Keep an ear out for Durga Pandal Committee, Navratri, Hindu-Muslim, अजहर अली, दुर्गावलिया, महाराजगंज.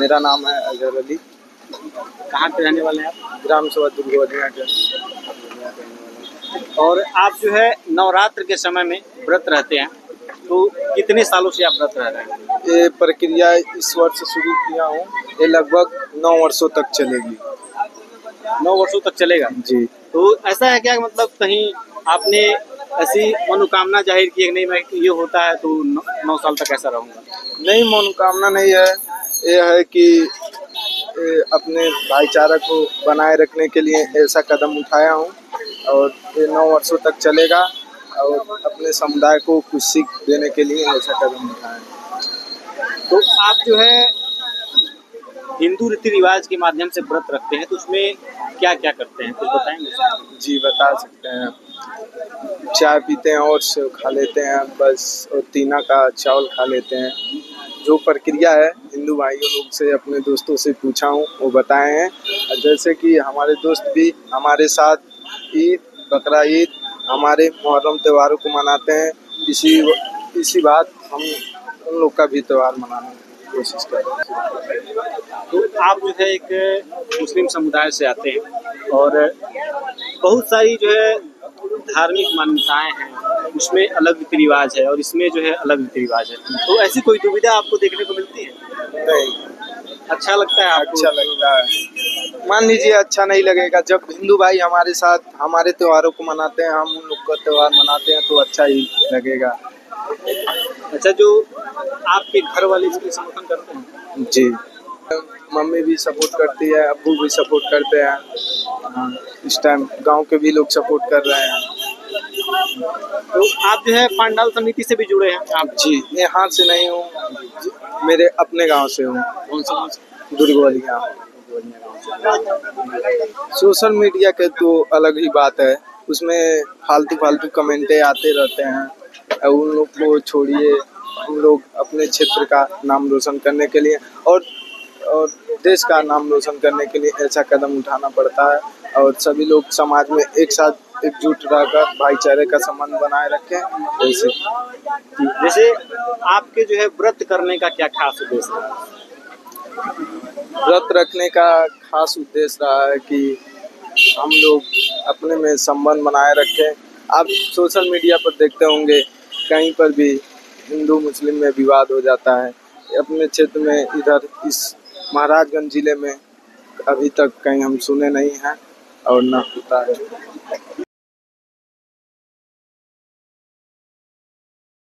मेरा नाम है अजहर अली। कहाँ पे रहने वाले हैं आप? ग्राम सभा दुर्गावलिया के। और आप जो है नवरात्र के समय में व्रत रहते हैं, तो कितने सालों से आप व्रत रह रहे हैं? ये प्रक्रिया इस वर्ष शुरू किया हूँ, ये लगभग 9 वर्षों तक चलेगी। 9 वर्षों तक चलेगा जी। तो ऐसा है क्या, मतलब कहीं आपने ऐसी मनोकामना जाहिर की नहीं मैं ये होता है तो 9 साल तक ऐसा रहूँगा? नहीं, मनोकामना नहीं है, ये है कि अपने भाईचारा को बनाए रखने के लिए ऐसा कदम उठाया हूँ और ये 9 वर्षों तक चलेगा और अपने समुदाय को कुछ सीख देने के लिए ऐसा कदम उठाया। तो आप जो है हिंदू रीति रिवाज के माध्यम से व्रत रखते हैं, तो उसमें क्या क्या करते हैं कुछ बताएंगे? जी बता सकते हैं। चाय पीते हैं और सेव खा लेते हैं बस, और तीना का चावल खा लेते हैं। जो प्रक्रिया है हिंदू भाइयों लोग से अपने दोस्तों से पूछा हूँ, वो बताए हैं। जैसे कि हमारे दोस्त भी हमारे साथ ईद बकरा ईद हमारे मुहर्रम त्योहारों को मनाते हैं, इसी बात हम उन लोग का भी त्यौहार मनाने की कोशिश कर रहे हैं। तो आप जो है एक मुस्लिम समुदाय से आते हैं और बहुत सारी जो है धार्मिक मान्यताएँ हैं, उसमें अलग रीति रिवाज है और इसमें जो है अलग रीति रिवाज है, तो ऐसी कोई दुविधा आपको देखने को मिलती है? नहीं, अच्छा लगता है। अच्छा लगता है, मान लीजिए अच्छा नहीं लगेगा। जब हिंदू भाई हमारे साथ हमारे त्योहारों को मनाते हैं, हम उन लोग का त्योहार मनाते हैं, तो अच्छा ही लगेगा। अच्छा, जो आपके घर वाले इसके समर्थन करते हैं? जी, मम्मी भी सपोर्ट करती है, अब्बू भी सपोर्ट करते हैं, इस टाइम गाँव के भी लोग सपोर्ट कर रहे हैं। तो आप जो है पंडाल समिति से भी जुड़े हैं आप? जी, यहाँ से नहीं हूँ, मेरे अपने गांव से हूँ। कौन सा गाँव? दुर्गावलिया। सोशल मीडिया के तो अलग ही बात है, उसमें फालतू कमेंटे आते रहते हैं, उन लोग को छोड़िए। हम लोग अपने क्षेत्र का नाम रोशन करने के लिए और देश का नाम रोशन करने के लिए ऐसा कदम उठाना पड़ता है, और सभी लोग समाज में एक साथ एकजुट रहकर भाईचारे का संबंध बनाए रखें। ऐसे जैसे आपके जो है व्रत करने का क्या खास उद्देश्य रहा? व्रत रखने का खास उद्देश्य रहा है कि हम लोग अपने में संबंध बनाए रखें। आप सोशल मीडिया पर देखते होंगे कहीं पर भी हिंदू मुस्लिम में विवाद हो जाता है। अपने क्षेत्र में इधर इस महाराजगंज जिले में अभी तक कहीं हम सुने नहीं हैं और ना होता है।